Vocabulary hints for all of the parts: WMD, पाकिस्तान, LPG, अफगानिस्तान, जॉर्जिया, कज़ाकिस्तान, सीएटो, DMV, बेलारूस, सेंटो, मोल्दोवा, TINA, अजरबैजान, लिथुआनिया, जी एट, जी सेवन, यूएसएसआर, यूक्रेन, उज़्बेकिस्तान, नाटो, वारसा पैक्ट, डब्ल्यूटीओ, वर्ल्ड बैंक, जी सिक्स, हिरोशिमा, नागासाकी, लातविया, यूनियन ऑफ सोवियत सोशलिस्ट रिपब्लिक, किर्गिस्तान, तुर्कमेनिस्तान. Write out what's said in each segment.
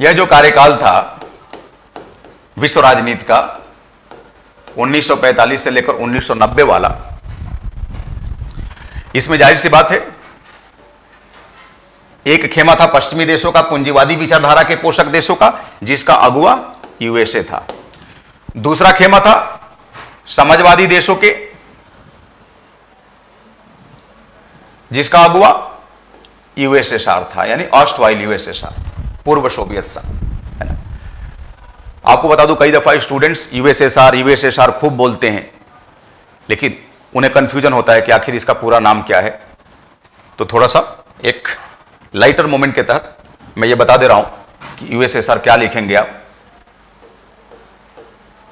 यह जो कार्यकाल था विश्व राजनीति का 1945 से लेकर 1990 वाला, इसमें जाहिर सी बात है एक खेमा था पश्चिमी देशों का, पूंजीवादी विचारधारा के पोषक देशों का, जिसका अगुआ यूएसए था। दूसरा खेमा था समाजवादी देशों के, जिसका अगुआ यूएसएसआर था, यानी ऑस्ट्रेलिया यूएसएसआर, पूर्व सोवियत संघ, है ना। आपको बता दूं, कई दफा स्टूडेंट्स यूएसएसआर यूएसएसआर खूब बोलते हैं, लेकिन उन्हें कंफ्यूजन होता है कि आखिर इसका पूरा नाम क्या है। तो थोड़ा सा एक लाइटर मोमेंट के तहत मैं ये बता दे रहा हूं कि यूएसएसआर क्या लिखेंगे आप,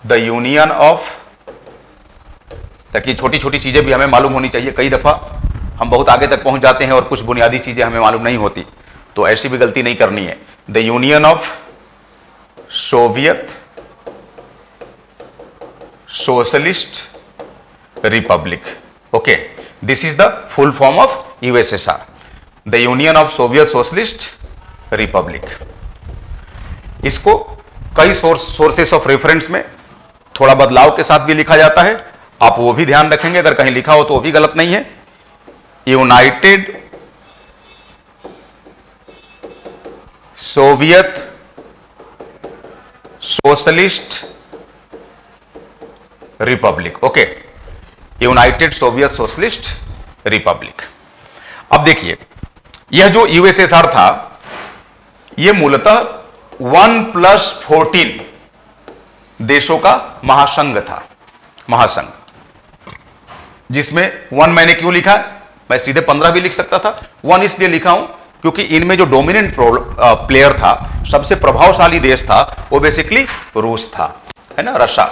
द यूनियन ऑफ, ताकि छोटी छोटी चीजें भी हमें मालूम होनी चाहिए। कई दफा हम बहुत आगे तक पहुंच जाते हैं और कुछ बुनियादी चीजें हमें मालूम नहीं होती, तो ऐसी भी गलती नहीं करनी है। The यूनियन ऑफ सोवियत सोशलिस्ट रिपब्लिक, okay, this is the full form of यूएसएसआर, the यूनियन ऑफ सोवियत सोशलिस्ट रिपब्लिक। इसको कई सोर्सेस ऑफ रेफरेंस में थोड़ा बदलाव के साथ भी लिखा जाता है, आप वो भी ध्यान रखेंगे, अगर कहीं लिखा हो तो वो भी गलत नहीं है। United Soviet Socialist Republic, okay, United Soviet Socialist Republic. अब देखिए, यह जो यूएसएसआर था यह मूलतः 1+14 देशों का महासंघ था, महासंघ, जिसमें 1 मैंने क्यों लिखा, मैं सीधे 15 भी लिख सकता था, 1 इसलिए लिखा हूं क्योंकि इनमें जो डोमिनेंट प्लेयर था, सबसे प्रभावशाली देश था, वो बेसिकली रूस था, है ना, रशिया,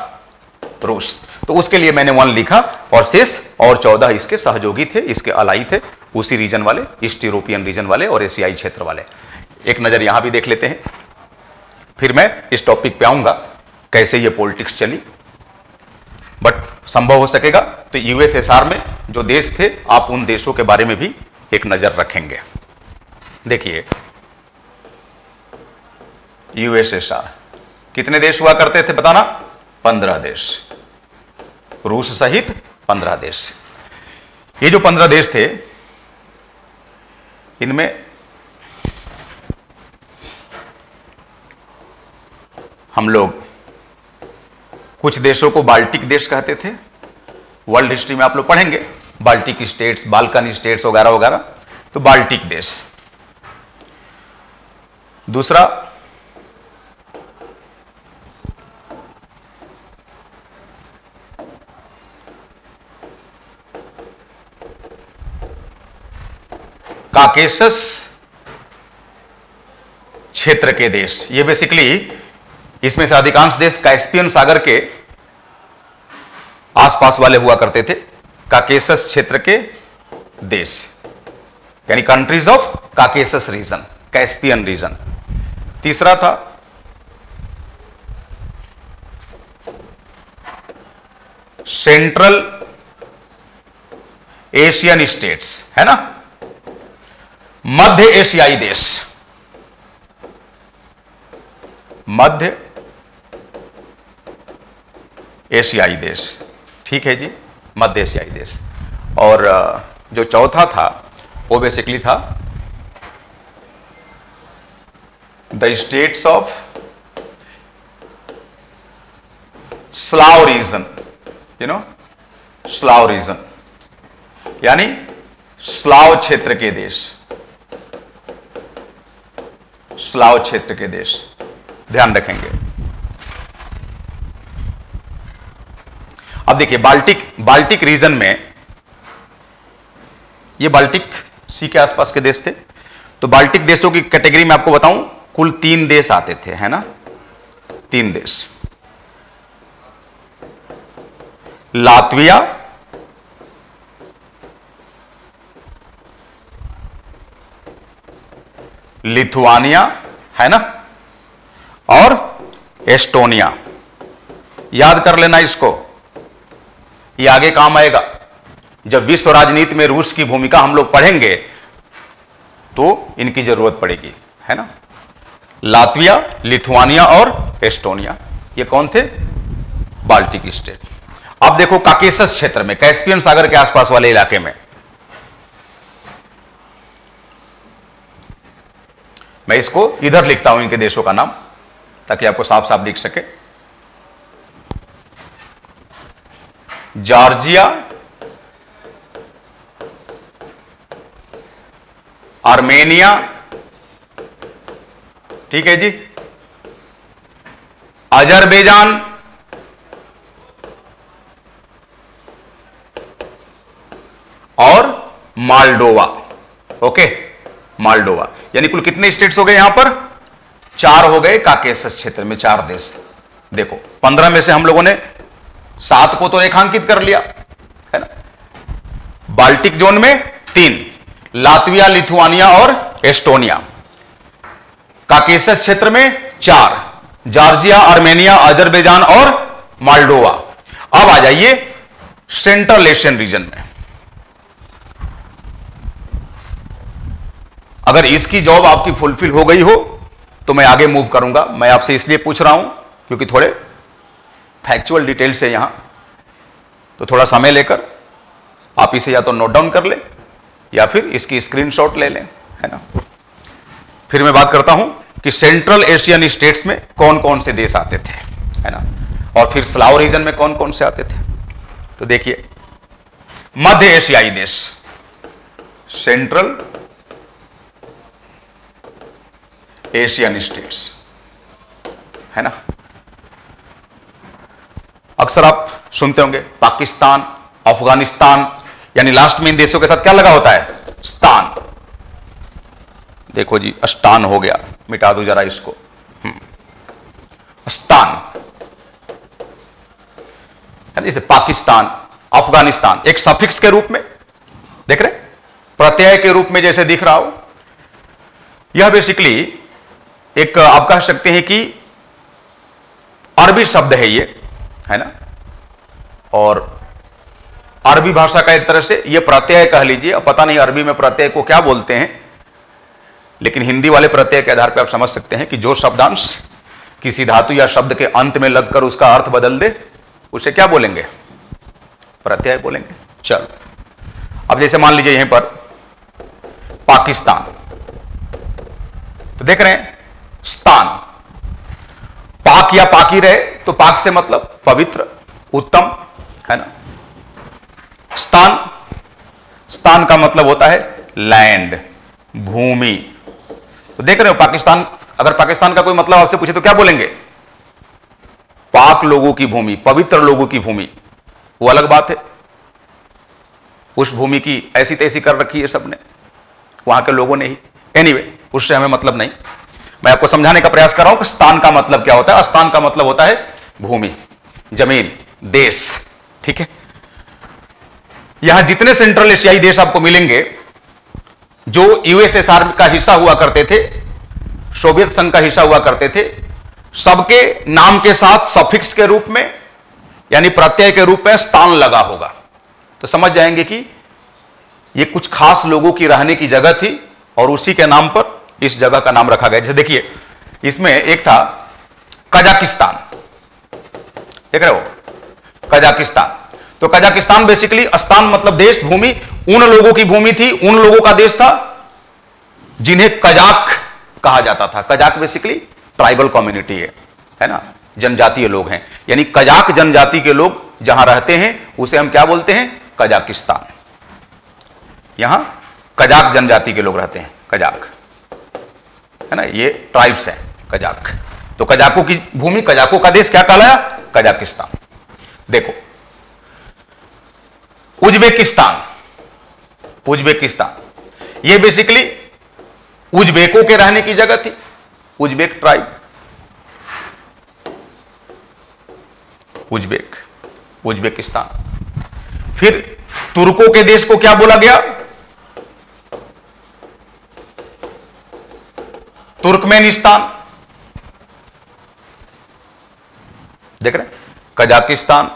रूस। तो उसके लिए मैंने 1 लिखा और शेष और 14 इसके सहयोगी थे, इसके अलाई थे, उसी रीजन वाले, ईस्ट यूरोपियन रीजन वाले और एशियाई क्षेत्र वाले। एक नज़र यहाँ भी देख लेते हैं, फिर मैं इस टॉपिक पे आऊँगा कैसे ये पॉलिटिक्स चली, बट संभव हो सकेगा तो यूएसएसआर में जो देश थे आप उन देशों के बारे में भी एक नज़र रखेंगे। देखिए, यूएसएसआर कितने देश हुआ करते थे बताना, 15 देश, रूस सहित 15 देश। ये जो 15 देश थे इनमें हम लोग कुछ देशों को बाल्टिक देश कहते थे, वर्ल्ड हिस्ट्री में आप लोग पढ़ेंगे बाल्टिक स्टेट्स, बाल्कन स्टेट्स वगैरह वगैरह, तो बाल्टिक देश। दूसरा काकेशस क्षेत्र के देश, ये बेसिकली इसमें से अधिकांश देश कैस्पियन सागर के आसपास वाले हुआ करते थे, काकेशस क्षेत्र के देश, यानी countries of Caucasus region, Caspian region. तीसरा था सेंट्रल एशियन स्टेट्स, है ना, मध्य एशियाई देश, मध्य एशियाई देश, ठीक है जी, मध्य एशियाई देश। और जो चौथा था वो बेसिकली था the states of Slav region, you know, Slav region, यानी स्लाव क्षेत्र के देश, स्लाव क्षेत्र के देश, ध्यान रखेंगे। अब देखिए, बाल्टिक रीजन में ये बाल्टिक सी के आसपास के देश थे, तो बाल्टिक देशों की कैटेगरी में आपको बताऊं कुल 3 देश आते थे, है ना, 3 देश, लातविया, लिथुआनिया, है ना, और एस्टोनिया। याद कर लेना इसको, ये आगे काम आएगा, जब विश्व राजनीति में रूस की भूमिका हम लोग पढ़ेंगे तो इनकी जरूरत पड़ेगी, है ना। लातविया, लिथुआनिया और एस्टोनिया, ये कौन थे? Baltic state. अब देखो काकेशस क्षेत्र में, कैस्पियन सागर के आसपास वाले इलाके में, मैं इसको इधर लिखता हूं इनके देशों का नाम ताकि आपको साफ साफ लिख सके। जॉर्जिया, आर्मेनिया, ठीक है जी, अजरबैजान, और मोल्दोवा। Okay, मोल्दोवा। यानी कुल कितने स्टेट्स हो गए यहां पर? चार हो गए काकेशस क्षेत्र में, चार देश। देखो 15 में से हम लोगों ने 7 को तो रेखांकित कर लिया है ना। बाल्टिक जोन में 3, लातविया, लिथुआनिया और एस्टोनिया। काकेशस क्षेत्र में 4, जॉर्जिया, आर्मेनिया, अजरबैजान और मोल्दोवा। अब आ जाइए सेंट्रल एशियन रीजन में। अगर इसकी जॉब आपकी फुलफिल हो गई हो तो मैं आगे मूव करूंगा। मैं आपसे इसलिए पूछ रहा हूं क्योंकि थोड़े फैक्चुअल डिटेल्स है यहां, तो थोड़ा समय लेकर आप इसे या तो नोट डाउन कर लें या फिर इसकी स्क्रीनशॉट ले लें, है ना। फिर मैं बात करता हूं कि सेंट्रल एशियन स्टेट्स में कौन कौन से देश आते थे, है ना, और फिर स्लाव रीजन में कौन कौन से आते थे। तो देखिए मध्य एशियाई देश, सेंट्रल एशियन स्टेट्स, है ना। अक्सर आप सुनते होंगे पाकिस्तान, अफगानिस्तान, यानी लास्ट में इन देशों के साथ क्या लगा होता है? स्थान। देखो जी स्थान हो गया, मिटा दो जरा इसको, स्थान। जैसे पाकिस्तान, अफगानिस्तान एक सफिक्स के रूप में, देख रहे, प्रत्यय के रूप में जैसे दिख रहा हो। यह बेसिकली एक आप कह सकते हैं कि अरबी शब्द है ये, है ना, और अरबी भाषा का एक तरह से ये प्रत्यय कह लीजिए। पता नहीं अरबी में प्रत्यय को क्या बोलते हैं, लेकिन हिंदी वाले प्रत्यय के आधार पर आप समझ सकते हैं कि जो शब्दांश किसी धातु या शब्द के अंत में लगकर उसका अर्थ बदल दे उसे क्या बोलेंगे? प्रत्यय बोलेंगे। चलो अब जैसे मान लीजिए यहीं पर पाकिस्तान, तो देख रहे हैं स्थान। पाक या पाकी रहे तो पाक से मतलब पवित्र, उत्तम, है ना। स्थान, स्थान का मतलब होता है लैंड, भूमि। तो देख रहे हो पाकिस्तान, अगर पाकिस्तान का कोई मतलब आपसे पूछे तो क्या बोलेंगे? पाक लोगों की भूमि, पवित्र लोगों की भूमि। वो अलग बात है, उस भूमि की ऐसी तैसी कर रखी है सबने, वहां के लोगों ने ही। एनीवे, उससे हमें मतलब नहीं। मैं आपको समझाने का प्रयास कर रहा हूं कि स्थान का मतलब क्या होता है। स्थान का मतलब होता है भूमि, जमीन, देश, ठीक है। यहां जितने सेंट्रल एशियाई देश आपको मिलेंगे जो यूएसएसआर का हिस्सा हुआ करते थे, सोवियत संघ का हिस्सा हुआ करते थे, सबके नाम के साथ सफिक्स के रूप में यानी प्रत्यय के रूप में स्थान लगा होगा, तो समझ जाएंगे कि यह कुछ खास लोगों की रहने की जगह थी और उसी के नाम पर इस जगह का नाम रखा गया। जैसे देखिए इसमें एक था कज़ाकिस्तान, देख रहे हो कज़ाकिस्तान। तो कज़ाकिस्तान बेसिकली स्थान मतलब देश, भूमि, उन लोगों की भूमि थी, उन लोगों का देश था जिन्हें कजाक कहा जाता था। कजाक बेसिकली ट्राइबल कम्युनिटी है ना, जनजातीय लोग हैं। यानी कजाक जनजाति के लोग जहां रहते हैं उसे हम क्या बोलते हैं? कज़ाकिस्तान। यहां कजाक जनजाति के लोग रहते हैं, कजाक, है ना, ये ट्राइब्स हैं कजाक। तो कजाकों की भूमि, कजाकों का देश क्या कहलाया? कज़ाकिस्तान। देखो उज़्बेकिस्तान, उज़्बेकिस्तान ये बेसिकली उज़्बेकों के रहने की जगह थी, उज़्बेक ट्राइब, उज़्बेक, उज़्बेकिस्तान। फिर तुर्कों के देश को क्या बोला गया? तुर्कमेनिस्तान, देख रहे हैं? कज़ाकिस्तान,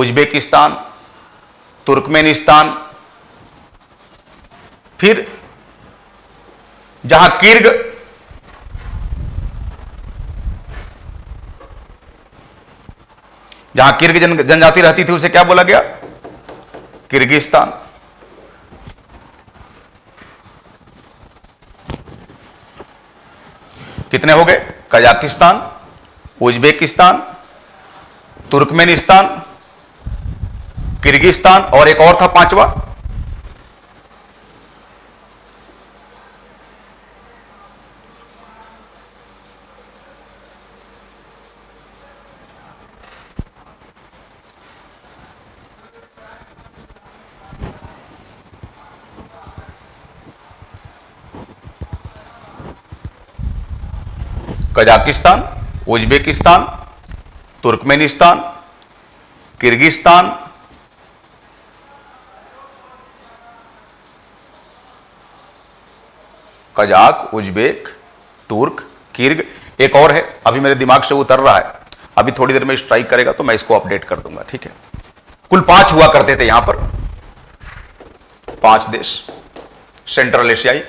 उज़्बेकिस्तान, तुर्कमेनिस्तान। फिर जहां किर्ग जहां किर्ग जनजाति रहती थी उसे क्या बोला गया? किर्गिस्तान। कितने हो गए? कज़ाकिस्तान, उज़्बेकिस्तान, तुर्कमेनिस्तान, किर्गिस्तान और एक और था पांचवा, Kazakhstan, उज़्बेकिस्तान, तुर्कमेनिस्तान, किर्गिस्तान Kazakh, Uzbek, Turk, Kyrg, एक और है अभी मेरे दिमाग से उतर रहा है, अभी थोड़ी देर में स्ट्राइक करेगा तो मैं इसको अपडेट कर दूंगा। ठीक है, कुल 5 हुआ करते थे यहां पर, 5 देश सेंट्रल एशियाई।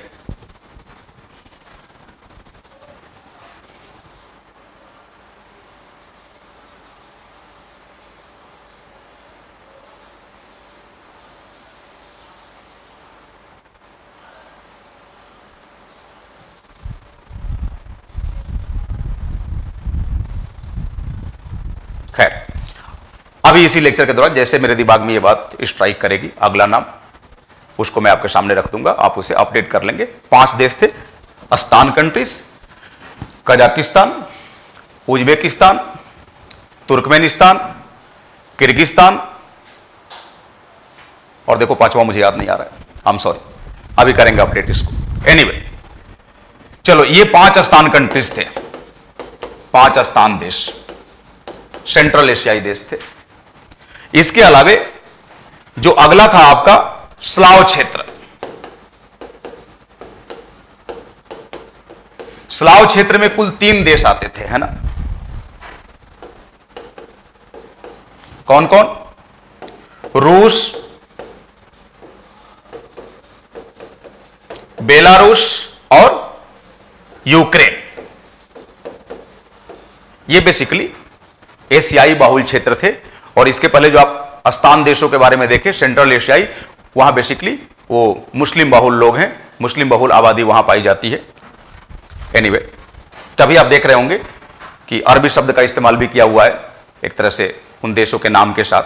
खैर, अभी इसी लेक्चर के दौरान जैसे मेरे दिमाग में ये बात स्ट्राइक करेगी, अगला नाम उसको मैं आपके सामने रख दूंगा, आप उसे अपडेट कर लेंगे। 5 देश थे stan countries, Kazakhstan, उज़्बेकिस्तान, तुर्कमेनिस्तान, किर्गिस्तान और देखो 5वां मुझे याद नहीं आ रहा है, आई एम सॉरी, अभी करेंगे अपडेट इसको। एनीवे, चलो ये 5 अस्तान कंट्रीज थे, 5 अस्तान देश सेंट्रल एशियाई देश थे। इसके अलावे जो अगला था आपका स्लाव क्षेत्र, स्लाव क्षेत्र में कुल 3 देश आते थे, है ना? कौन कौन? रूस, बेलारूस और यूक्रेन। ये बेसिकली एशियाई बाहुल क्षेत्र थे और इसके पहले जो आप अस्तान देशों के बारे में देखें सेंट्रल एशियाई, वहां बेसिकली वो मुस्लिम बाहुल लोग हैं, मुस्लिम बाहुल आबादी वहां पाई जाती है। एनीवे, तभी आप देख रहे होंगे कि अरबी शब्द का इस्तेमाल भी किया हुआ है एक तरह से उन देशों के नाम के साथ।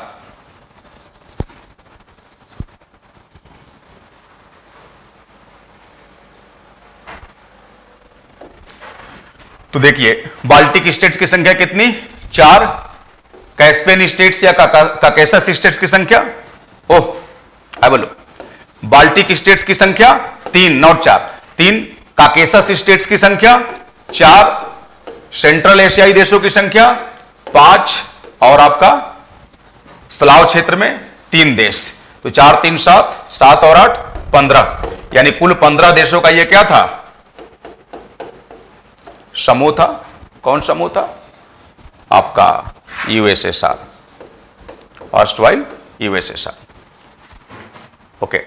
तो देखिए, बाल्टिक स्टेट्स की संख्या कितनी? 4। कैस्पियन स्टेट्स या काकेसस स्टेट्स की संख्या, ओह आई बोलो, बाल्टिक स्टेट्स की संख्या 3, नॉट 4, 3। काकेसस स्टेट्स की संख्या 4। सेंट्रल एशियाई देशों की संख्या 5 और आपका स्लाव क्षेत्र में 3 देश। तो 4, 3, 7, 7 और 8, 15, यानी कुल 15 देशों का ये क्या था? समूह था। कौन समूह था? आपका यूएसएसआर, ऑस्ट्रेलिया, यूएसएसआर। ओके,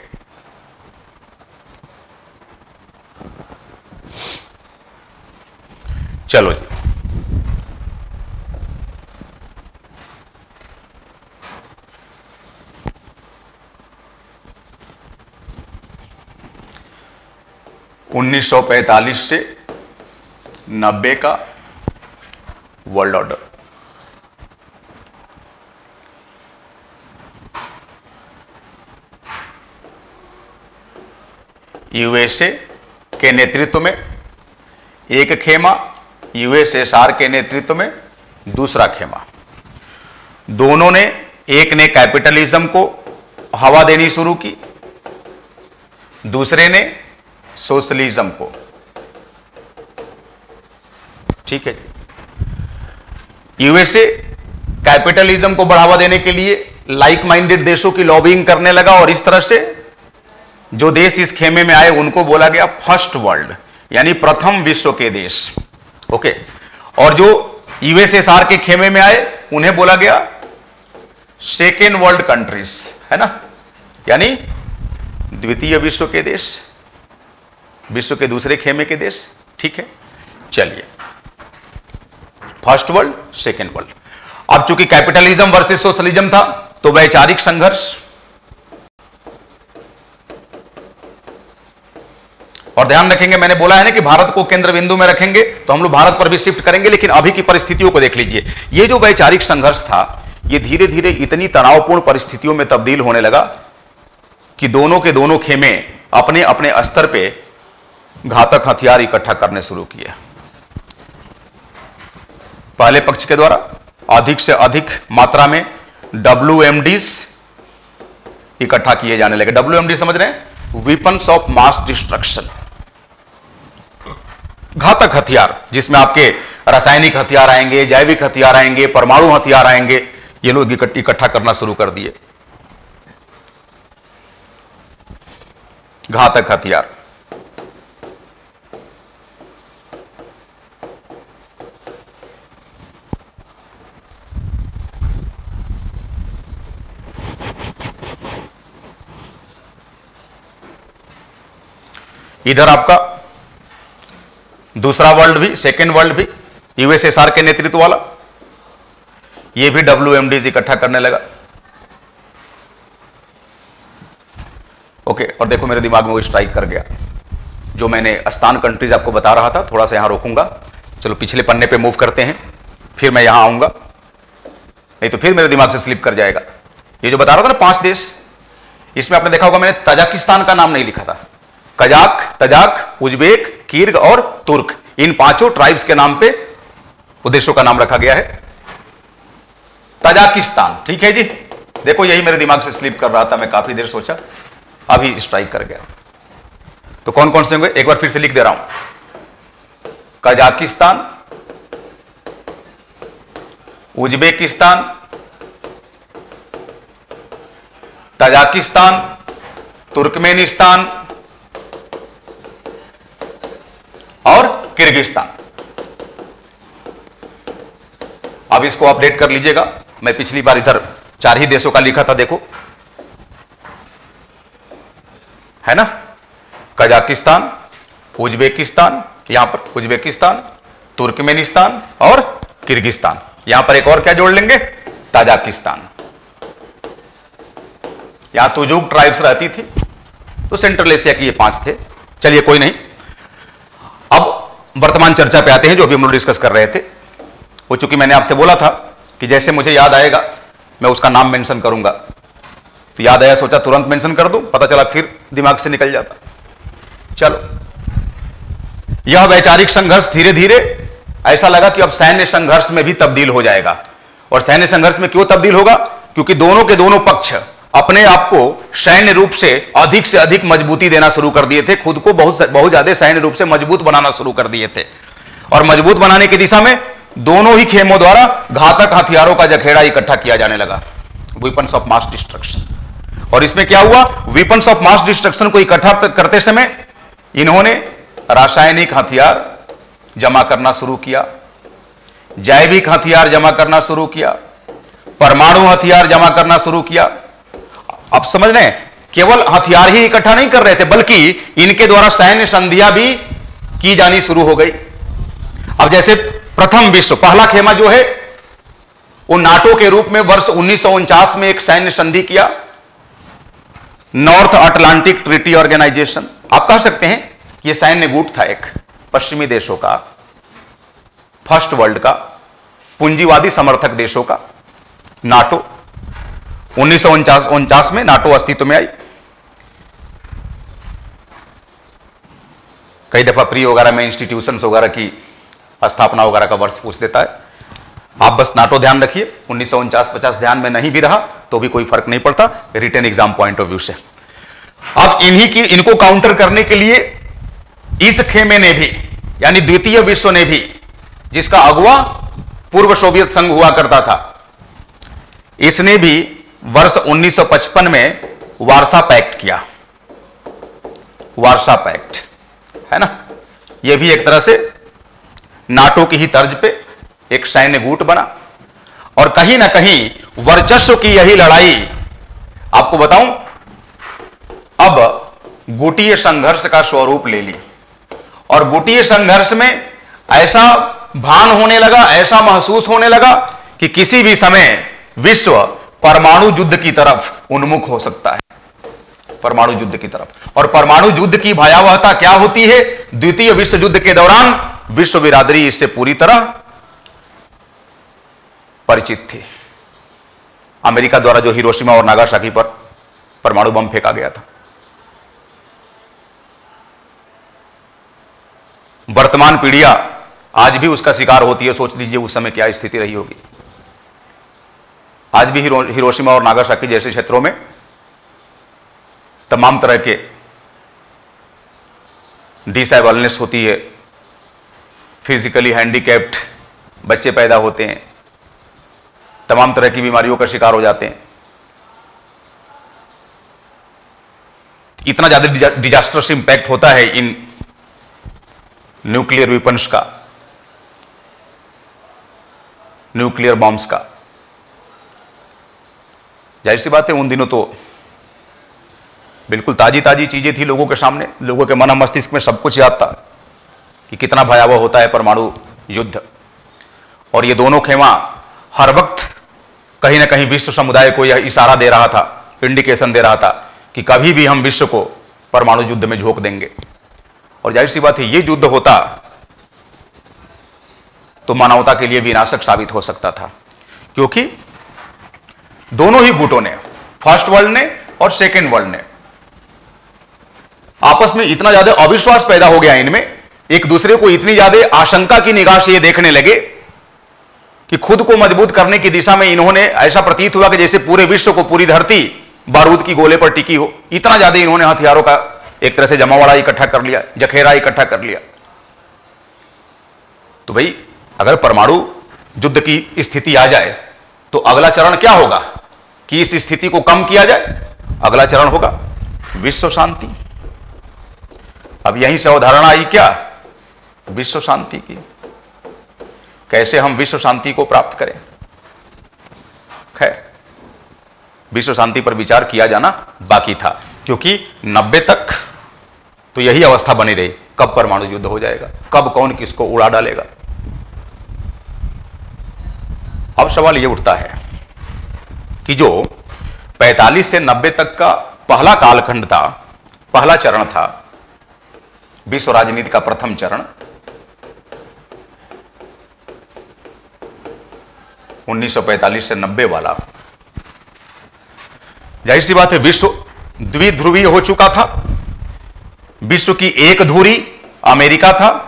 चलो जी, उन्नीस सौ 45 से 90 का वर्ल्ड ऑर्डर। यूएसए के नेतृत्व में एक खेमा, यूएसएसआर के नेतृत्व में दूसरा खेमा। दोनों ने, एक ने कैपिटलिज्म को हवा देनी शुरू की, दूसरे ने सोशलिज्म को। ठीक है, यूएसए कैपिटलिज्म को बढ़ावा देने के लिए लाइक माइंडेड देशों की लॉबिंग करने लगा और इस तरह से जो देश इस खेमे में आए उनको बोला गया फर्स्ट वर्ल्ड, यानी प्रथम विश्व के देश। ओके, और जो यूएसएसआर के खेमे में आए उन्हें बोला गया सेकेंड वर्ल्ड कंट्रीज, है ना, यानी द्वितीय विश्व के देश, विश्व के दूसरे खेमे के देश। ठीक है, चलिए, फर्स्ट वर्ल्ड, सेकेंड वर्ल्ड। अब चूंकि कैपिटलिज्म वर्सेस सोशलिज्म था तो वैचारिक संघर्ष और ध्यान रखेंगे मैंने बोला है ना कि भारत को केंद्र बिंदु में रखेंगे तो हम लोग भारत पर भी शिफ्ट करेंगे, लेकिन अभी की परिस्थितियों को देख लीजिए। ये जो वैचारिक संघर्ष था ये धीरे धीरे इतनी तनावपूर्ण परिस्थितियों में तब्दील होने लगा कि दोनों के दोनों खेमे अपने अपने स्तर पे घातक हथियार इकट्ठा करने शुरू किए। पहले पक्ष के द्वारा अधिक से अधिक मात्रा में WMDs इकट्ठा किए जाने लगे। WMD समझ रहे हैं, वेपन्स ऑफ मास डिस्ट्रक्शन, घातक हथियार जिसमें आपके रासायनिक हथियार आएंगे, जैविक हथियार आएंगे, परमाणु हथियार आएंगे, ये लोग इकट्ठा करना शुरू कर दिए घातक हथियार। इधर आपका दूसरा वर्ल्ड भी, सेकेंड वर्ल्ड भी, यूएसएसआर के नेतृत्व वाला, ये भी WMDs इकट्ठा करने लगा। ओके, और देखो मेरे दिमाग में वो स्ट्राइक कर गया जो मैंने अस्तान कंट्रीज आपको बता रहा था। थोड़ा सा यहां रोकूंगा, चलो पिछले पन्ने पे मूव करते हैं, फिर मैं यहां आऊंगा, नहीं तो फिर मेरे दिमाग से स्लिप कर जाएगा। ये जो बता रहा था ना 5 देश, इसमें आपने देखा होगा मैंने ताजिकिस्तान का नाम नहीं लिखा था। कजाक, तजाक, उज़्बेक, किर्ग और तुर्क, इन 5 ट्राइब्स के नाम पे देशों का नाम रखा गया है ताजिकिस्तान। ठीक है जी, देखो यही मेरे दिमाग से स्लिप कर रहा था, मैं काफी देर सोचा, अभी स्ट्राइक कर गया। तो कौन कौन से होंगे एक बार फिर से लिख दे रहा हूं, कजाकिस्तान, उज़्बेकिस्तान, ताजिकिस्तान, तुर्कमेनिस्तान और किर्गिस्तान। अब इसको अपडेट कर लीजिएगा, मैं पिछली बार इधर 4 ही देशों का लिखा था, देखो है ना, कजाकिस्तान, उज़्बेकिस्तान, यहां पर उज़्बेकिस्तान, तुर्कमेनिस्तान और किर्गिस्तान, यहां पर एक और क्या जोड़ लेंगे, ताजिकिस्तान। यहां तुजुक ट्राइब्स रहती थी तो सेंट्रल एशिया की ये 5 थे। चलिए कोई नहीं, वर्तमान चर्चा पे आते हैं जो अभी हम लोग डिस्कस कर रहे थे। वो चूंकि मैंने आपसे बोला था कि जैसे मुझे याद आएगा मैं उसका नाम मेंशन करूंगा, तो याद आया सोचा तुरंत मेंशन कर दूं, पता चला फिर दिमाग से निकल जाता। चलो, यह वैचारिक संघर्ष धीरे धीरे ऐसा लगा कि अब सैन्य संघर्ष में भी तब्दील हो जाएगा। और सैन्य संघर्ष में क्यों तब्दील होगा, क्योंकि दोनों के दोनों पक्ष अपने आप को सैन्य रूप से अधिक मजबूती देना शुरू कर दिए थे, खुद को बहुत ज्यादा सैन्य रूप से मजबूत बनाना शुरू कर दिए थे। और मजबूत बनाने की दिशा में दोनों ही खेमों द्वारा घातक हथियारों का जखेड़ा इकट्ठा किया जाने लगा, वेपन्स ऑफ मास डिस्ट्रक्शन। और इसमें क्या हुआ, वेपन्स ऑफ मास डिस्ट्रक्शन को इकट्ठा करते समय इन्होंने रासायनिक हथियार जमा करना शुरू किया, जैविक हथियार जमा करना शुरू किया, परमाणु हथियार जमा करना शुरू किया। आप समझ रहे हैं, केवल हथियार ही इकट्ठा नहीं कर रहे थे बल्कि इनके द्वारा सैन्य संधियां भी की जानी शुरू हो गई। अब जैसे प्रथम विश्व, पहला खेमा जो है वो नाटो के रूप में वर्ष 1949 में एक सैन्य संधि किया, नॉर्थ अटलांटिक ट्रीटी ऑर्गेनाइजेशन। आप कह सकते हैं यह सैन्य गुट था एक पश्चिमी देशों का, फर्स्ट वर्ल्ड का, पूंजीवादी समर्थक देशों का, नाटो। 1949 में नाटो अस्तित्व में आई। कई दफा प्री वगैरह में इंस्टीट्यूशंस वगैरह की स्थापना वगैरह का वर्ष पूछ देता है, आप बस नाटो ध्यान रखिए। 1949-50 ध्यान में नहीं भी रहा तो भी कोई फर्क नहीं पड़ता written exam point of view से। अब इनको काउंटर करने के लिए इस खेमे ने भी, यानी द्वितीय विश्व ने भी, जिसका अगुवा पूर्व सोवियत संघ हुआ करता था, इसने भी वर्ष 1955 में वारसा पैक्ट किया। वारसा पैक्ट है ना, यह भी एक तरह से नाटो की ही तर्ज पे एक सैन्य गुट बना। और कहीं ना कहीं वर्चस्व की यही लड़ाई, आपको बताऊं, अब गुटीय संघर्ष का स्वरूप ले ली। और गुटीय संघर्ष में ऐसा भान होने लगा, ऐसा महसूस होने लगा कि किसी भी समय विश्व परमाणु युद्ध की तरफ उन्मुख हो सकता है, परमाणु युद्ध की तरफ। और परमाणु युद्ध की भयावहता क्या होती है? द्वितीय विश्व युद्ध के दौरान विश्व बिरादरी इससे पूरी तरह परिचित थी। अमेरिका द्वारा जो हिरोशिमा और नागासाकी पर परमाणु बम फेंका गया था, वर्तमान पीढ़ियां आज भी उसका शिकार होती है। सोच लीजिए उस समय क्या स्थिति रही होगी। आज भी हिरोशिमा और नागासाकी जैसे क्षेत्रों में तमाम तरह के डिसेबलनेस होती है, फिजिकली हैंडीकैप्ड बच्चे पैदा होते हैं, तमाम तरह की बीमारियों का शिकार हो जाते हैं। इतना ज्यादा डिजास्टर्स इंपैक्ट होता है इन न्यूक्लियर वेपन्स का, न्यूक्लियर बॉम्ब्स का। जाहिर सी बात है उन दिनों तो बिल्कुल ताजी ताजी चीजें थी लोगों के सामने, लोगों के मन मस्तिष्क में सब कुछ याद था कि कितना भयावह होता है परमाणु युद्ध। और ये दोनों खेमा हर वक्त कहीं ना कहीं विश्व समुदाय को यह इशारा दे रहा था, इंडिकेशन दे रहा था कि कभी भी हम विश्व को परमाणु युद्ध में झोंक देंगे। और जाहिर सी बात है ये युद्ध होता तो मानवता के लिए विनाशक साबित हो सकता था, क्योंकि दोनों ही गुटों ने, फर्स्ट वर्ल्ड ने और सेकेंड वर्ल्ड ने, आपस में इतना ज्यादा अविश्वास पैदा हो गया इनमें, एक दूसरे को इतनी ज्यादा आशंका की निगाह से ये देखने लगे कि खुद को मजबूत करने की दिशा में इन्होंने, ऐसा प्रतीत हुआ कि जैसे पूरे विश्व को, पूरी धरती बारूद की गोले पर टिकी हो। इतना ज्यादा इन्होंने हथियारों का एक तरह से जमावड़ा इकट्ठा कर लिया, जखेरा इकट्ठा कर लिया। तो भाई अगर परमाणु युद्ध की स्थिति आ जाए तो अगला चरण क्या होगा? कि इस स्थिति को कम किया जाए। अगला चरण होगा विश्व शांति। अब यहीं से अवधारणा आई क्या? विश्व शांति की। कैसे हम विश्व शांति को प्राप्त करें? खैर, विश्व शांति पर विचार किया जाना बाकी था, क्योंकि 90 तक तो यही अवस्था बनी रही। कब परमाणु युद्ध हो जाएगा, कब कौन किसको उड़ा डालेगा। अब सवाल यह उठता है कि जो 45 से 90 तक का पहला कालखंड था, पहला चरण था विश्व राजनीति का, प्रथम चरण 1945 से 90 वाला, जाहिर सी बात है विश्व द्विध्रुवीय हो चुका था। विश्व की एक धुरी अमेरिका था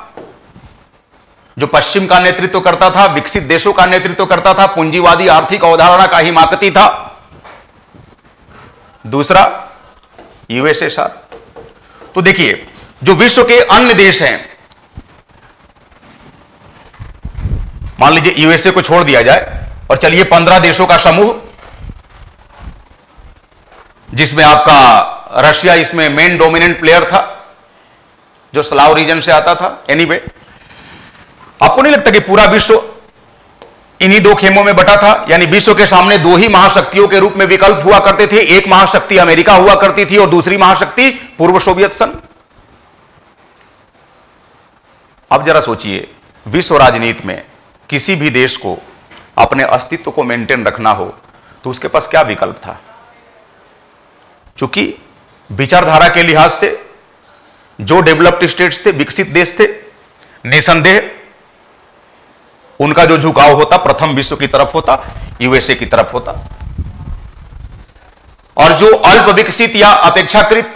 जो पश्चिम का नेतृत्व करता था, विकसित देशों का नेतृत्व करता था, पूंजीवादी आर्थिक अवधारणा का ही माकती था। दूसरा यूएसएसआर। तो देखिए जो विश्व के अन्य देश हैं, मान लीजिए यूएसए को छोड़ दिया जाए और चलिए 15 देशों का समूह, जिसमें आपका रशिया इसमें मेन डोमिनेंट प्लेयर था, जो स्लाव रीजन से आता था। एनीवे, आपको नहीं लगता कि पूरा विश्व इन्हीं दो खेमों में बटा था? यानी विश्व के सामने दो ही महाशक्तियों के रूप में विकल्प हुआ करते थे। एक महाशक्ति अमेरिका हुआ करती थी और दूसरी महाशक्ति पूर्व सोवियत संघ। अब जरा सोचिए, विश्व राजनीति में किसी भी देश को अपने अस्तित्व को मेंटेन रखना हो तो उसके पास क्या विकल्प था? चूंकि विचारधारा के लिहाज से जो डेवलप्ड स्टेट्स थे, विकसित देश थे, निसंदेह उनका जो झुकाव होता प्रथम विश्व की तरफ होता, यूएसए की तरफ होता। और जो अल्प विकसित या अपेक्षाकृत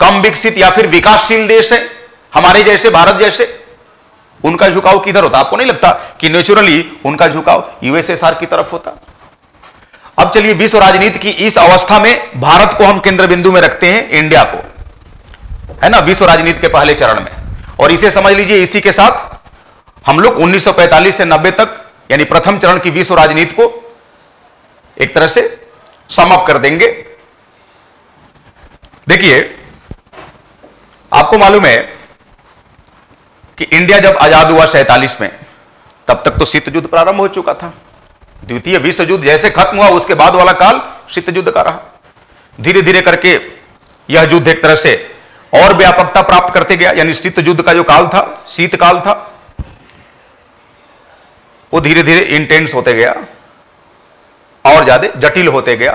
कम विकसित या फिर विकासशील देश है, हमारे जैसे भारत जैसे, उनका झुकाव किधर होता? आपको नहीं लगता कि नेचुरली उनका झुकाव यूएसएसआर की तरफ होता? अब चलिए विश्व राजनीति की इस अवस्था में भारत को हम केंद्र बिंदु में रखते हैं, इंडिया को, है ना, विश्व राजनीति के पहले चरण में। और इसे समझ लीजिए, इसी के साथ हम लोग 1945 से 90 तक यानी प्रथम चरण की विश्व राजनीति को एक तरह से समाप्त कर देंगे। देखिए आपको मालूम है कि इंडिया जब आजाद हुआ 47 में, तब तक तो शीत युद्ध प्रारंभ हो चुका था। द्वितीय विश्व युद्ध जैसे खत्म हुआ उसके बाद वाला काल शीत युद्ध का रहा। धीरे धीरे करके यह युद्ध एक तरह से और व्यापकता प्राप्त करते गया। यानी शीत युद्ध का जो काल था, शीतकाल था, वो धीरे धीरे इंटेंस होते गया और ज़्यादा जटिल होते गया,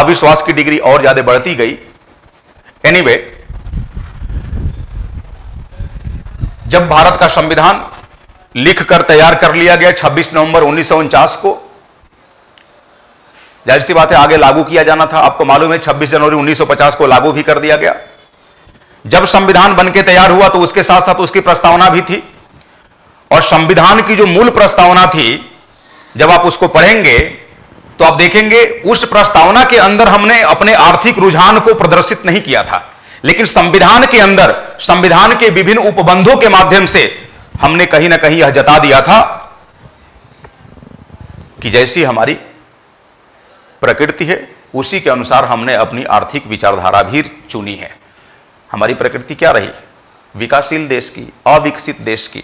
अविश्वास की डिग्री और ज़्यादा बढ़ती गई। एनीवे, जब भारत का संविधान लिख कर तैयार कर लिया गया 26 नवंबर 1949 को, जाहिर सी बात है आगे लागू किया जाना था। आपको मालूम है 26 जनवरी 1950 को लागू भी कर दिया गया। जब संविधान बनके तैयार हुआ तो उसके साथ साथ उसकी प्रस्तावना भी थी, और संविधान की जो मूल प्रस्तावना थी, जब आप उसको पढ़ेंगे तो आप देखेंगे उस प्रस्तावना के अंदर हमने अपने आर्थिक रुझान को प्रदर्शित नहीं किया था, लेकिन संविधान के अंदर संविधान के विभिन्न उपबंधों के माध्यम से हमने कहीं ना कहीं यह जता दिया था कि जैसी हमारी प्रकृति है उसी के अनुसार हमने अपनी आर्थिक विचारधारा भी चुनी है। हमारी प्रकृति क्या रही? विकासशील देश की, अविकसित देश की,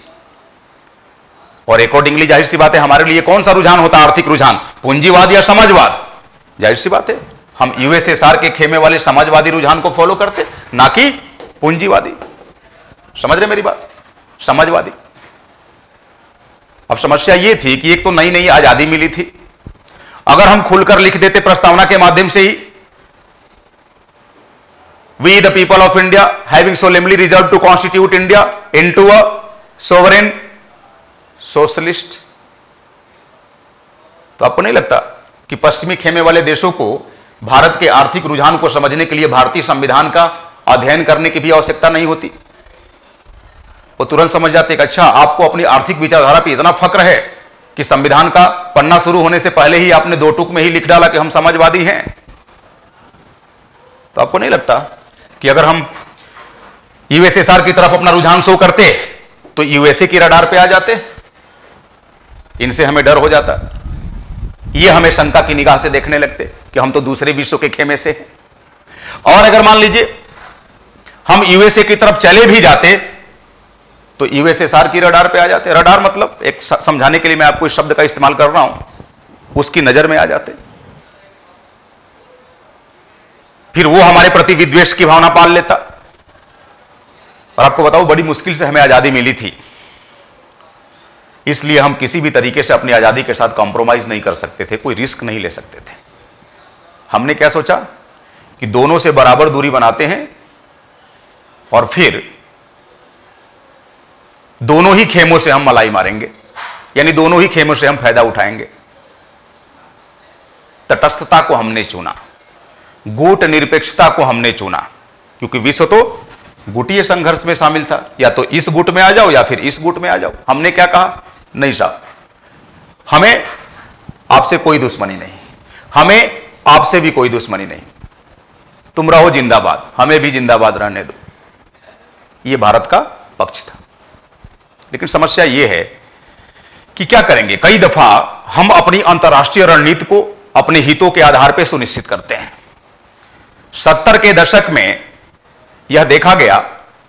और अकॉर्डिंगली जाहिर सी बात है हमारे लिए कौन सा रुझान होता है आर्थिक रुझान? पूंजीवाद या समाजवाद? जाहिर सी बात है हम यूएसएसआर के खेमे वाले समाजवादी रुझान को फॉलो करते, ना कि पूंजीवादी। समझ रहे मेरी बात? समाजवादी। अब समस्या यह थी कि एक तो नई नई आजादी मिली थी, अगर हम खुलकर लिख देते प्रस्तावना के माध्यम से ही, we the people of India having solemnly reserve to constitute India into a sovereign socialist, तो आपको नहीं लगता कि पश्चिमी खेमे वाले देशों को भारत के आर्थिक रुझान को समझने के लिए भारतीय संविधान का अध्ययन करने की भी आवश्यकता नहीं होती? वो तुरंत समझ जाते कि अच्छा, आपको अपनी आर्थिक विचारधारा पे इतना फक्र है कि संविधान का पन्ना शुरू होने से पहले ही आपने दो टूक में ही लिख डाला कि हम समाजवादी हैं। तो आपको नहीं लगता कि अगर हम यूएसएसआर की तरफ अपना रुझान शो करते तो यूएसए की रडार पे आ जाते, इनसे हमें डर हो जाता, ये हमें शंका की निगाह से देखने लगते कि हम तो दूसरे विश्व के खेमे से हैं। और अगर मान लीजिए हम यूएसए की तरफ चले भी जाते तो यूएसएसआर की रडार पे आ जाते। रडार मतलब, एक समझाने के लिए मैं आपको इस शब्द का इस्तेमाल कर रहा हूं, उसकी नजर में आ जाते। फिर वो हमारे प्रति विद्वेष की भावना पाल लेता। और आपको बताओ, बड़ी मुश्किल से हमें आजादी मिली थी, इसलिए हम किसी भी तरीके से अपनी आजादी के साथ कॉम्प्रोमाइज नहीं कर सकते थे, कोई रिस्क नहीं ले सकते थे। हमने क्या सोचा कि दोनों से बराबर दूरी बनाते हैं और फिर दोनों ही खेमों से हम मलाई मारेंगे, यानी दोनों ही खेमों से हम फायदा उठाएंगे। तटस्थता को हमने चुना, गुट निरपेक्षता को हमने चुना, क्योंकि विश्व तो गुटीय संघर्ष में शामिल था, या तो इस गुट में आ जाओ या फिर इस गुट में आ जाओ। हमने क्या कहा? नहीं साहब, हमें आपसे कोई दुश्मनी नहीं, हमें आपसे भी कोई दुश्मनी नहीं, तुम रहो जिंदाबाद, हमें भी जिंदाबाद रहने दो। ये भारत का पक्ष था। लेकिन समस्या यह है कि क्या करेंगे, कई दफा हम अपनी अंतर्राष्ट्रीय रणनीति को अपने हितों के आधार पर सुनिश्चित करते हैं। 70 के दशक में यह देखा गया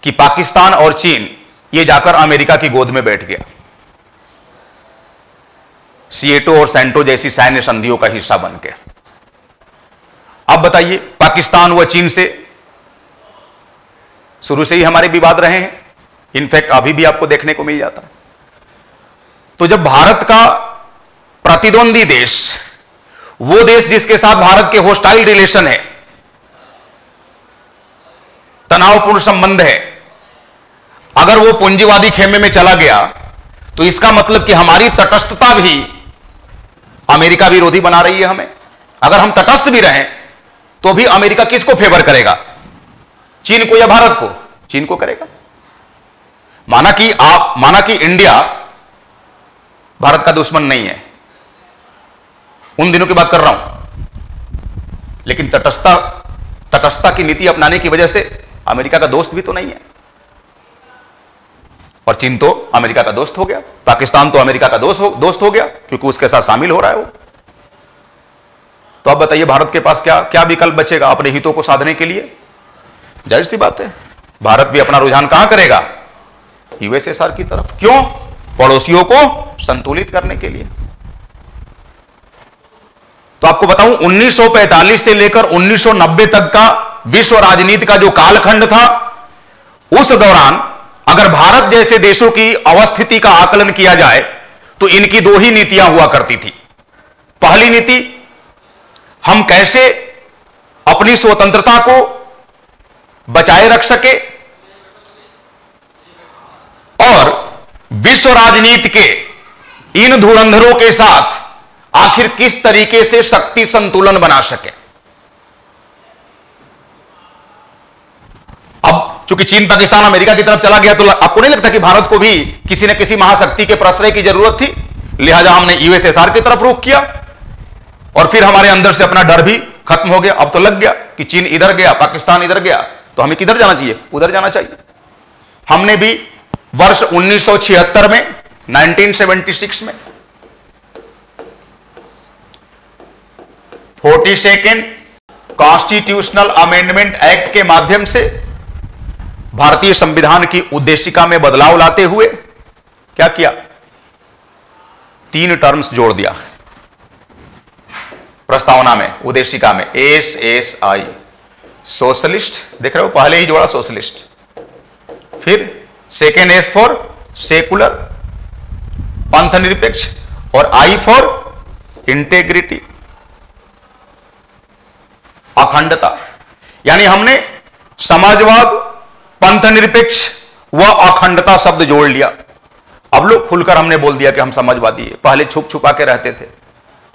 कि पाकिस्तान और चीन ये जाकर अमेरिका की गोद में बैठ गया, सीएटो और सेंटो जैसी सैन्य संधियों का हिस्सा बनकर। अब बताइए, पाकिस्तान व चीन से शुरू से ही हमारे विवाद रहे हैं, इनफैक्ट अभी भी आपको देखने को मिल जाता है। तो जब भारत का प्रतिद्वंदी देश, वो देश जिसके साथ भारत के होस्टाइल रिलेशन है, तनावपूर्ण संबंध है, अगर वो पूंजीवादी खेमे में चला गया तो इसका मतलब कि हमारी तटस्थता भी अमेरिका विरोधी बना रही है हमें। अगर हम तटस्थ भी रहें तो भी अमेरिका किसको फेवर करेगा, चीन को या भारत को? चीन को करेगा। माना कि इंडिया भारत का दुश्मन नहीं है, उन दिनों की बात कर रहा हूं, लेकिन तटस्थता की नीति अपनाने की वजह से अमेरिका का दोस्त भी तो नहीं है, और चीन तो अमेरिका का दोस्त हो गया, पाकिस्तान तो अमेरिका का दोस्त हो गया क्योंकि उसके साथ शामिल हो रहा है वो। तो आप बताइए, भारत के पास क्या क्या विकल्प बचेगा अपने हितों को साधने के लिए? जाहिर सी बात है भारत भी अपना रुझान कहां करेगा? यूएसएसआर की तरफ। क्यों? पड़ोसियों को संतुलित करने के लिए। तो आपको बताऊं, 1945 से लेकर 1990 तक का विश्व राजनीति का जो कालखंड था, उस दौरान अगर भारत जैसे देशों की अवस्थिति का आकलन किया जाए तो इनकी दो ही नीतियां हुआ करती थी। पहली नीति, हम कैसे अपनी स्वतंत्रता को बचाए रख सके और विश्व राजनीति के इन धुरंधरों के साथ आखिर किस तरीके से शक्ति संतुलन बना सके। अब चूंकि चीन, पाकिस्तान, अमेरिका की तरफ चला गया तो आपको नहीं लगता कि भारत को भी किसी न किसी महाशक्ति के प्रश्रय की जरूरत थी, लिहाजा हमने यूएसएसआर की तरफ रुख किया और फिर हमारे अंदर से अपना डर भी खत्म हो गया। अब तो लग गया कि चीन इधर गया, पाकिस्तान इधर गया, तो हमें किधर जाना चाहिए, उधर जाना चाहिए। हमने भी वर्ष 1976 में, 1976 में 42वें कॉन्स्टिट्यूशनल अमेंडमेंट एक्ट के माध्यम से भारतीय संविधान की उद्देशिका में बदलाव लाते हुए क्या किया, 3 टर्म्स जोड़ दिया प्रस्तावना में, उद्देशिका में, SSI सोशलिस्ट, देख रहे हो पहले ही जोड़ा सोशलिस्ट, फिर सेकेंड S फॉर सेकुलर पंथ निरपेक्ष और I फॉर इंटेग्रिटी अखंडता। यानी हमने समाजवाद, पंथ निरपेक्ष व अखंडता शब्द जोड़ लिया। अब लोग खुलकर हमने बोल दिया कि हम समाजवादी है, पहले छुप छुपा के रहते थे।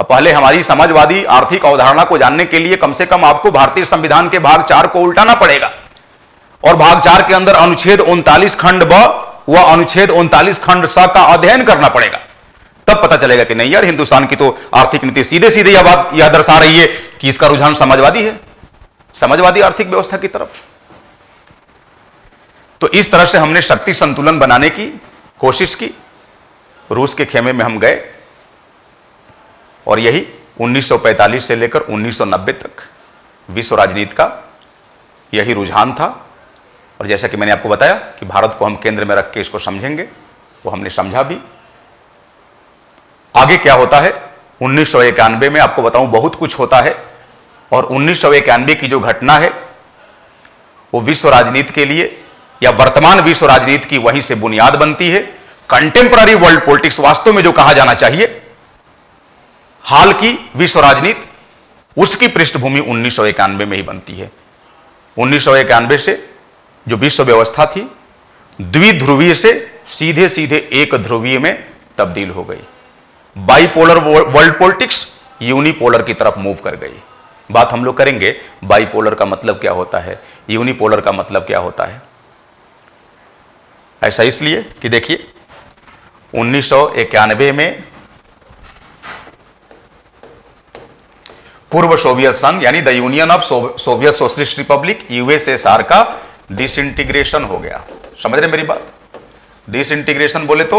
अब पहले हमारी समाजवादी आर्थिक अवधारणा को जानने के लिए कम से कम आपको भारतीय संविधान के भाग 4 को उल्टाना पड़ेगा और भाग 4 के अंदर अनुच्छेद 39 खंड ब व अनुच्छेद 39 खंड स का अध्ययन करना पड़ेगा, तब पता चलेगा कि नहीं यार, हिंदुस्तान की तो आर्थिक नीति सीधे सीधे यह दर्शा रही है कि इसका रुझान समाजवादी है, समाजवादी आर्थिक व्यवस्था की तरफ। तो इस तरह से हमने शक्ति संतुलन बनाने की कोशिश की, रूस के खेमे में हम गए और यही 1945 से लेकर 1990 तक विश्व राजनीति का यही रुझान था। और जैसा कि मैंने आपको बताया कि भारत को हम केंद्र में रख के इसको समझेंगे, वो हमने समझा भी। आगे क्या होता है 1991 में, आपको बताऊं बहुत कुछ होता है। और 1991 की जो घटना है वो विश्व राजनीति के लिए या वर्तमान विश्व राजनीति की वहीं से बुनियाद बनती है। कंटेम्पररी वर्ल्ड पॉलिटिक्स, वास्तव में जो कहा जाना चाहिए हाल की विश्व राजनीति, उसकी पृष्ठभूमि 1991 में ही बनती है। 1991 से जो विश्व व्यवस्था थी द्विध्रुवीय से सीधे सीधे एक ध्रुवीय में तब्दील हो गई। बाईपोलर वर्ल्ड पॉलिटिक्स यूनिपोलर की तरफ मूव कर गई। बात हम लोग करेंगे बाईपोलर का मतलब क्या होता है, यूनिपोलर का मतलब क्या होता है। ऐसा इसलिए कि देखिए 1991 में पूर्व सोवियत संघ यानी the यूनियन ऑफ सोवियत सोशलिस्ट रिपब्लिक यूएसएसआर का डिसइंटीग्रेशन हो गया। समझ रहे मेरी बात, डिसइंटीग्रेशन बोले तो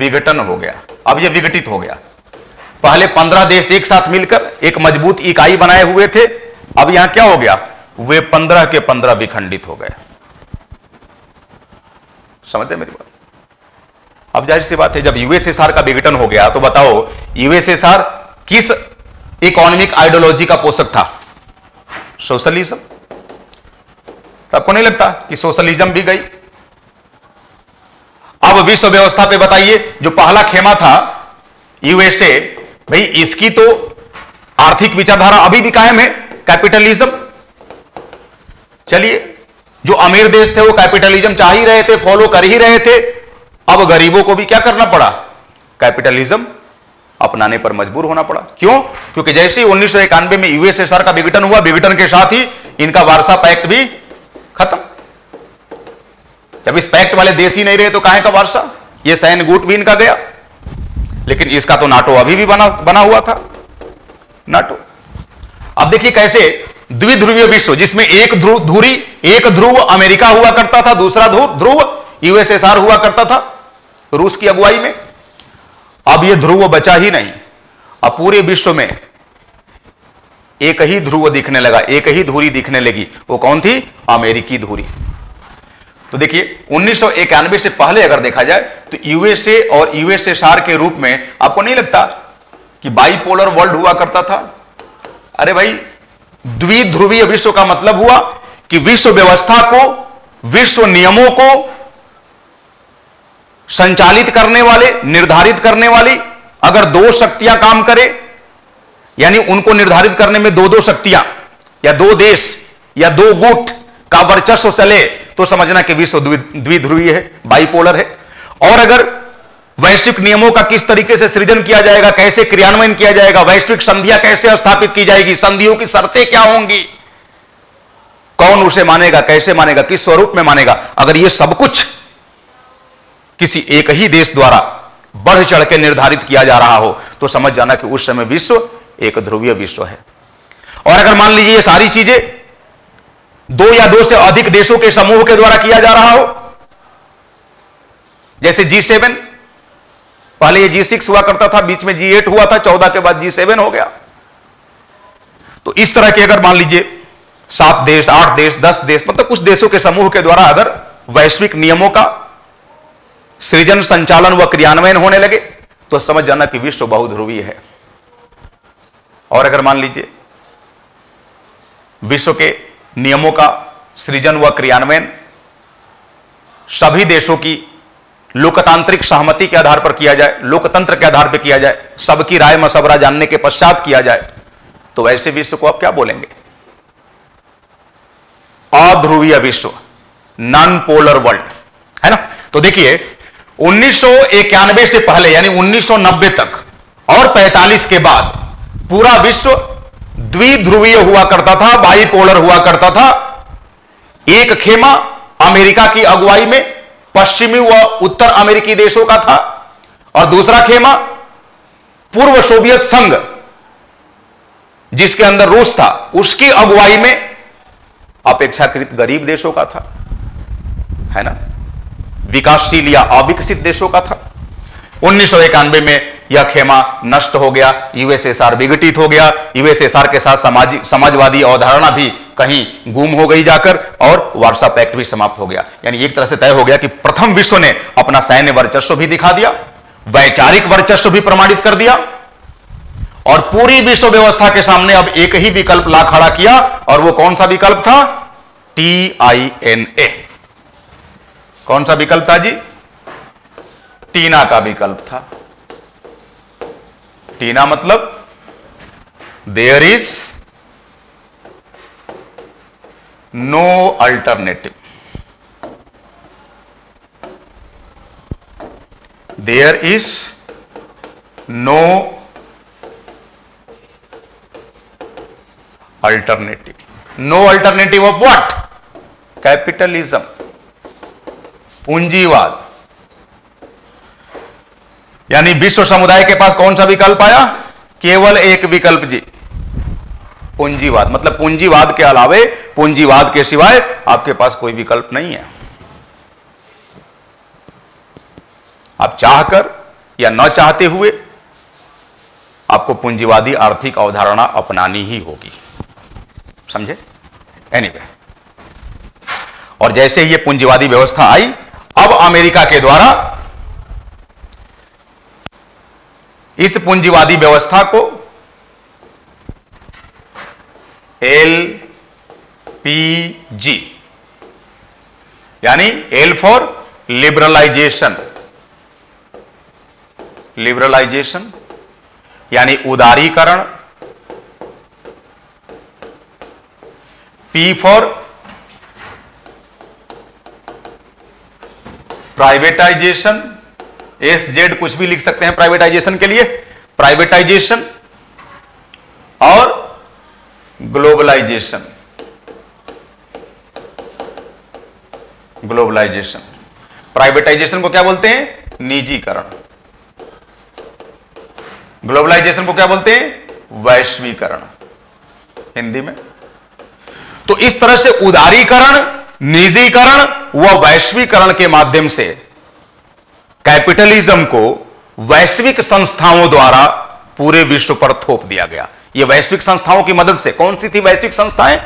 विघटन हो गया। अब यह विघटित हो गया। पहले 15 देश एक साथ मिलकर एक मजबूत इकाई बनाए हुए थे, अब यहां क्या हो गया, वे 15 के 15 विखंडित हो गए। समझते मेरी बात। अब जाहिर सी बात है जब यूएसएसआर का विघटन हो गया तो बताओ यूएसएसआर किस इकोनॉमिक आइडियोलॉजी का पोषक था, सोशलिज्म। आपको नहीं लगता कि सोशलिज्म भी गई। अब विश्व व्यवस्था पे बताइए, जो पहला खेमा था यूएसए, भाई इसकी तो आर्थिक विचारधारा अभी भी कायम है, कैपिटलिज्म। चलिए जो अमीर देश थे वो कैपिटलिज्म चाह ही रहे थे, फॉलो कर ही रहे थे। अब गरीबों को भी क्या करना पड़ा, कैपिटलिज्म अपनाने पर मजबूर होना पड़ा। क्यों? क्योंकि जैसे ही 1991 में यूएसएसआर का विघटन हुआ, विघटन के साथ ही इनका वारसा पैक्ट भी खत्म। जब इस पैक्ट वाले देश ही नहीं रहे तो काहे का वारसा, ये सैन्य गुट भी इनका गया। लेकिन इसका तो नाटो अभी भी बना हुआ था, नाटो। अब देखिए कैसे द्विध्रुवीय विश्व, जिसमें एक ध्रुव अमेरिका हुआ करता था, दूसरा ध्रुव यूएसएसआर हुआ करता था रूस की अगुवाई में। अब यह ध्रुव बचा ही नहीं। अब पूरे विश्व में एक ही ध्रुव दिखने लगा, एक ही धुरी दिखने लगी, वो कौन थी, अमेरिकी धुरी। तो देखिए 1991 से पहले अगर देखा जाए तो यूएसए और यूएसएसआर के रूप में आपको नहीं लगता कि बाईपोलर वर्ल्ड हुआ करता था। अरे भाई द्विध्रुवीय विश्व का मतलब हुआ कि विश्व व्यवस्था को, विश्व नियमों को संचालित करने वाले, निर्धारित करने वाली, अगर दो शक्तियां काम करें, यानी उनको निर्धारित करने में दो दो शक्तियां या दो देश या दो गुट का वर्चस्व चले तो समझना कि विश्व द्विध्रुवीय है, बाइपोलर है। और अगर वैश्विक नियमों का किस तरीके से सृजन किया जाएगा, कैसे क्रियान्वयन किया जाएगा, वैश्विक संधियां कैसे स्थापित की जाएगी, संधियों की शर्तें क्या होंगी, कौन उसे मानेगा, कैसे मानेगा, किस स्वरूप में मानेगा, अगर यह सब कुछ किसी एक ही देश द्वारा बढ़ चढ़ के निर्धारित किया जा रहा हो तो समझ जाना कि उस समय विश्व एक ध्रुवीय विश्व है। और अगर मान लीजिए ये सारी चीजें दो या दो से अधिक देशों के समूह के द्वारा किया जा रहा हो, जैसे G7, पहले ये G6 हुआ करता था, बीच में G8 हुआ था, 14 के बाद G7 हो गया, तो इस तरह के अगर मान लीजिए 7 देश, 8 देश, 10 देश, मतलब कुछ देशों के समूह के द्वारा अगर वैश्विक नियमों का सृजन, संचालन व क्रियान्वयन होने लगे तो समझ जाना कि विश्व बहुध्रुवीय है। और अगर मान लीजिए विश्व के नियमों का सृजन व क्रियान्वयन सभी देशों की लोकतांत्रिक सहमति के आधार पर किया जाए, लोकतंत्र के आधार पर किया जाए, सबकी राय मशवरा जानने के पश्चात किया जाए, तो वैसे विश्व को आप क्या बोलेंगे? अध्रुवीय विश्व, नॉन पोलर वर्ल्ड, है ना। तो देखिए 1991 से पहले यानी 1990 तक और 45 के बाद पूरा विश्व द्विध्रुवीय हुआ करता था, बाइपोलर हुआ करता था। एक खेमा अमेरिका की अगुवाई में पश्चिमी व उत्तर अमेरिकी देशों का था और दूसरा खेमा पूर्व सोवियत संघ, जिसके अंदर रूस था, उसकी अगुवाई में अपेक्षाकृत गरीब देशों का था, है ना, विकासशील या अविकसित देशों का था। 1991 में यह खेमा नष्ट हो गया, यूएसएसआर विघटित हो गया, यूएसएसआर के साथ समाजवादी अवधारणा भी कहीं गुम हो गई जाकर, और वारसा पैक्ट भी समाप्त हो गया। यानी एक तरह से तय हो गया कि प्रथम विश्व ने अपना सैन्य वर्चस्व भी दिखा दिया, वैचारिक वर्चस्व भी प्रमाणित कर दिया, और पूरी विश्व व्यवस्था के सामने अब एक ही विकल्प ला खड़ा किया, और वो कौन सा विकल्प था? TINA। कौन सा विकल्प था जी? टीना का विकल्प था। टीना मतलब there is no alternative, there is no alternative. No alternative of what? Capitalism, पूंजीवाद। यानी विश्व समुदाय के पास कौन सा विकल्प आया? केवल एक विकल्प जी, पूंजीवाद। मतलब पूंजीवाद के अलावे, पूंजीवाद के सिवाय आपके पास कोई विकल्प नहीं है। आप चाहकर या न चाहते हुए आपको पूंजीवादी आर्थिक अवधारणा अपनानी ही होगी, समझे? एनीवे, और जैसे ही ये पूंजीवादी व्यवस्था आई, अब अमेरिका के द्वारा इस पूंजीवादी व्यवस्था को LPG, यानी L फॉर लिबरलाइजेशन, लिबरलाइजेशन यानी उदारीकरण, P फॉर प्राइवेटाइजेशन, SZ कुछ भी लिख सकते हैं प्राइवेटाइजेशन के लिए, प्राइवेटाइजेशन, और ग्लोबलाइजेशन, ग्लोबलाइजेशन। प्राइवेटाइजेशन को क्या बोलते हैं? निजीकरण। ग्लोबलाइजेशन को क्या बोलते हैं? वैश्वीकरण, हिंदी में। तो इस तरह से उदारीकरण, निजीकरण व वैश्वीकरण के माध्यम से कैपिटलिज्म को वैश्विक संस्थाओं द्वारा पूरे विश्व पर थोप दिया गया। यह वैश्विक संस्थाओं की मदद से, कौन सी थी वैश्विक संस्थाएं?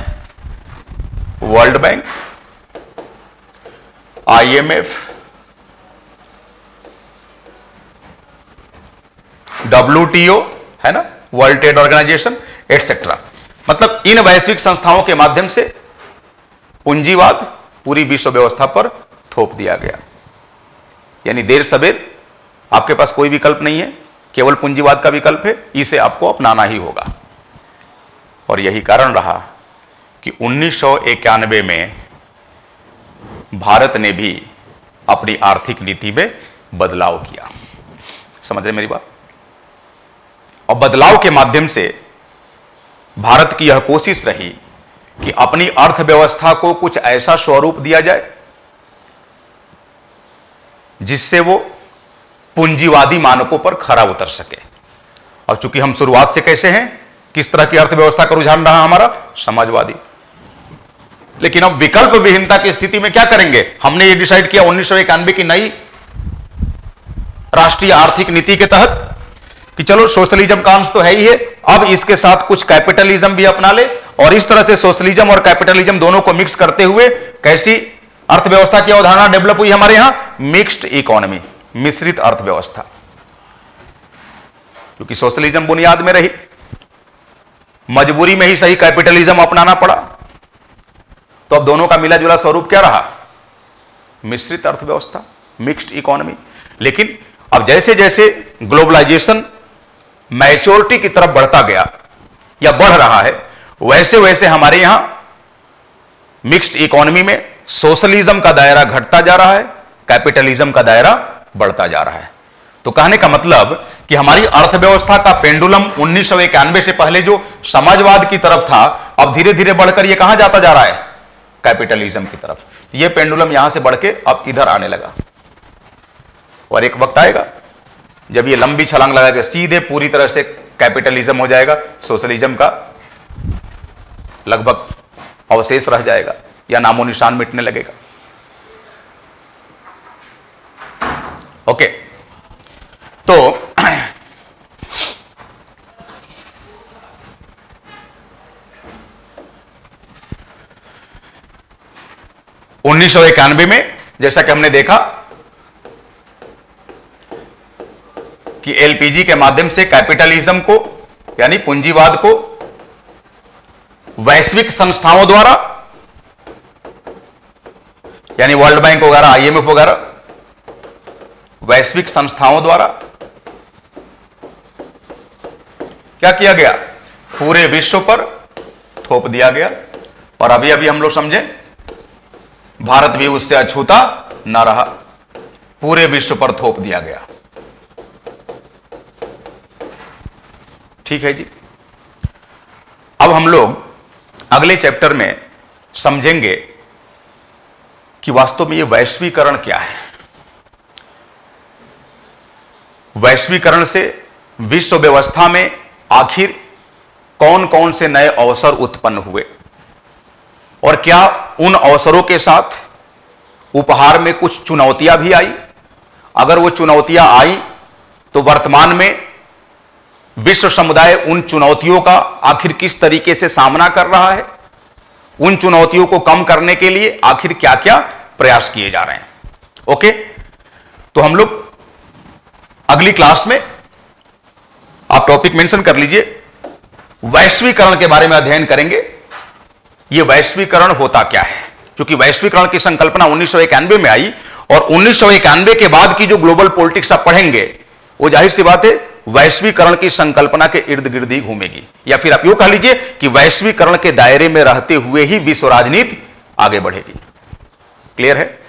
वर्ल्ड बैंक, IMF, WTO, है ना, वर्ल्ड ट्रेड ऑर्गेनाइजेशन, एटसेट्रा। मतलब इन वैश्विक संस्थाओं के माध्यम से पूंजीवाद पूरी विश्व व्यवस्था पर थोप दिया गया। यानी देर सवेर आपके पास कोई विकल्प नहीं है, केवल पूंजीवाद का विकल्प है, इसे आपको अपनाना ही होगा। और यही कारण रहा कि 1991 में भारत ने भी अपनी आर्थिक नीति में बदलाव किया। समझ रहे मेरी बात? और बदलाव के माध्यम से भारत की यह कोशिश रही कि अपनी अर्थव्यवस्था को कुछ ऐसा स्वरूप दिया जाए जिससे वो पूंजीवादी मानकों पर खरा उतर सके। और चूंकि हम शुरुआत से कैसे हैं, किस तरह की अर्थव्यवस्था का रुझान रहा हमारा, समाजवादी। लेकिन अब विकल्प विहीनता की स्थिति में क्या करेंगे, हमने ये डिसाइड किया 1991 की नई राष्ट्रीय आर्थिक नीति के तहत कि चलो सोशलिज्म का अंश तो है ही है, अब इसके साथ कुछ कैपिटलिज्म भी अपना ले। और इस तरह से सोशलिज्म और कैपिटलिज्म दोनों को मिक्स करते हुए कैसी अर्थव्यवस्था की अवधारणा डेवलप हुई हमारे यहां, मिक्स्ड इकोनॉमी, मिश्रित अर्थव्यवस्था। क्योंकि सोशलिज्म बुनियाद में रही, मजबूरी में ही सही कैपिटलिज्म अपनाना पड़ा, तो अब दोनों का मिला जुला स्वरूप क्या रहा, मिश्रित अर्थव्यवस्था, मिक्स्ड इकोनॉमी। लेकिन अब जैसे जैसे ग्लोबलाइजेशन मैच्योरिटी की तरफ बढ़ता गया या बढ़ रहा है, वैसे वैसे हमारे यहां मिक्स्ड इकोनॉमी में सोशलिज्म का दायरा घटता जा रहा है, कैपिटलिज्म का दायरा बढ़ता जा रहा है। तो कहने का मतलब कि हमारी अर्थव्यवस्था का पेंडुलम 1991 से पहले जो समाजवाद की तरफ था, अब धीरे धीरे बढ़कर यह कहां जाता जा रहा है, कैपिटलिज्म की तरफ। यह पेंडुलम यहां से बढ़ के अब इधर आने लगा। और एक वक्त आएगा जब यह लंबी छलांग लगा के सीधे पूरी तरह से कैपिटलिज्म हो जाएगा, सोशलिज्म का लगभग अवशेष रह जाएगा या नामो निशान मिटने लगेगा। ओके, तो उन्नीस में जैसा कि हमने देखा कि एलपीजी के माध्यम से कैपिटलिज्म को यानी पूंजीवाद को वैश्विक संस्थाओं द्वारा यानी वर्ल्ड बैंक वगैरह, आईएमएफ वगैरह, वैश्विक संस्थाओं द्वारा क्या किया गया, पूरे विश्व पर थोप दिया गया। और अभी अभी हम लोग समझे भारत भी उससे अछूता ना रहा, पूरे विश्व पर थोप दिया गया। ठीक है जी। अब हम लोग अगले चैप्टर में समझेंगे कि वास्तव में ये वैश्वीकरण क्या है, वैश्वीकरण से विश्व व्यवस्था में आखिर कौन कौन से नए अवसर उत्पन्न हुए और क्या उन अवसरों के साथ उपहार में कुछ चुनौतियां भी आई। अगर वो चुनौतियां आई तो वर्तमान में विश्व समुदाय उन चुनौतियों का आखिर किस तरीके से सामना कर रहा है, उन चुनौतियों को कम करने के लिए आखिर क्या क्या प्रयास किए जा रहे हैं। ओके, तो हम लोग अगली क्लास में, आप टॉपिक मेंशन कर लीजिए, वैश्वीकरण के बारे में अध्ययन करेंगे। ये वैश्वीकरण होता क्या है, क्योंकि वैश्वीकरण की संकल्पना 1991 में आई और 1991 के बाद की जो ग्लोबल पॉलिटिक्स आप पढ़ेंगे वो जाहिर सी बात है वैश्वीकरण की संकल्पना के इर्द गिर्द ही घूमेगी, या फिर आप यूं कह लीजिए कि वैश्वीकरण के दायरे में रहते हुए ही विश्व राजनीति आगे बढ़ेगी। क्लियर है?